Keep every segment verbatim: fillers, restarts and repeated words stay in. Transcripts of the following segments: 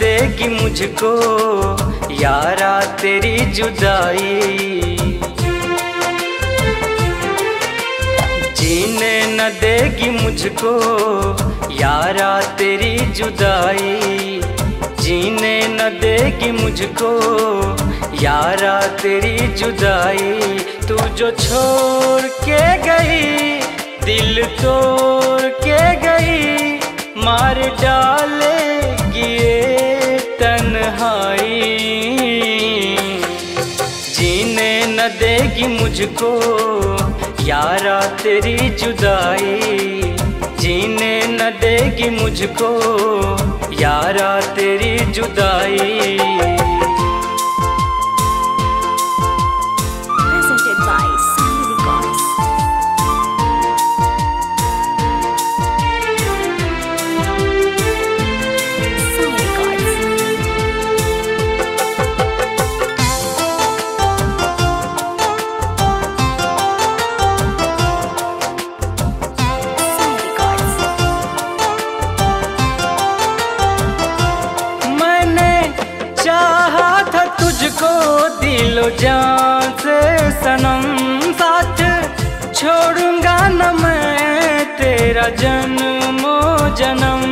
देगी मुझको यारा तेरी जुदाई। जीने न देगी मुझको यारा तेरी जुदाई। जीने न देगी मुझको यारा तेरी जुदाई। तू जो छोड़ के गई दिल तोड़ के गई, मार डालेगी ये तन्हाई। जीने न देगी मुझको यारा तेरी जुदाई। जीने न देगी मुझको यारा तेरी जुदाई। दिलो जान से सनम साथ छोड़ूंगा न मैं तेरा जन्मो जन्म।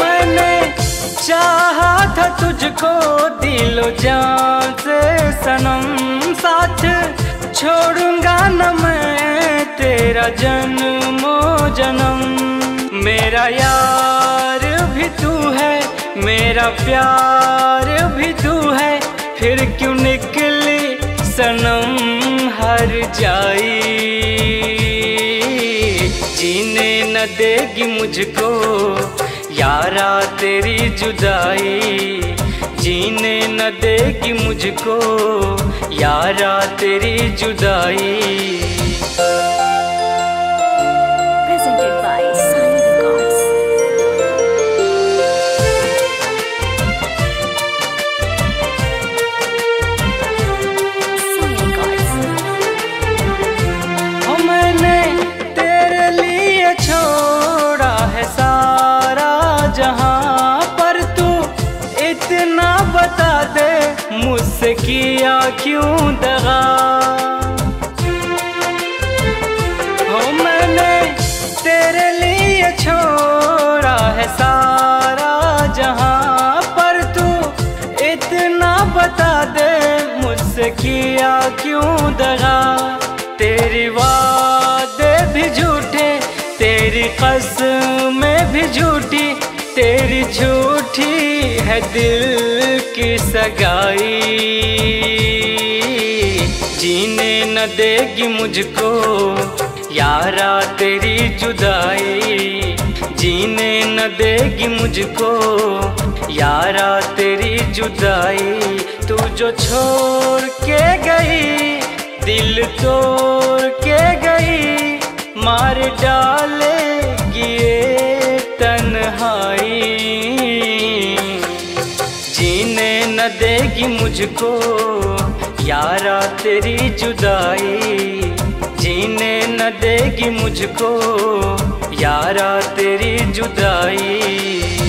मैंने चाहा था तुझको दिलो जान से सनम साथ छोड़ूंगा न मैं तेरा जन्मो जन्म। मेरा यार भी तू है मेरा प्यार भी तू है, फिर क्यों निकली सनम हर जाई। जीने न देगी मुझको यारा तेरी जुदाई। जीने न देगी मुझको यारा तेरी जुदाई। मुझसे किया क्यों दगा हो, मैंने तेरे लिए छोड़ा है सारा जहां, पर तू इतना बता दे मुझसे किया क्यों दगा। तेरी वादे भी झूठे तेरी कसमें भी झूठी, तेरी झूठी है दिल की सगाई। जीने न देगी मुझको यारा तेरी जुदाई। जीने न देगी मुझको यारा तेरी जुदाई। तू जो छोड़ के गई दिल तोड़ के गई, मार डालेगी ये तन्हाई। न देगी मुझको यारा तेरी जुदाई। जीने न देगी मुझको यारा तेरी जुदाई।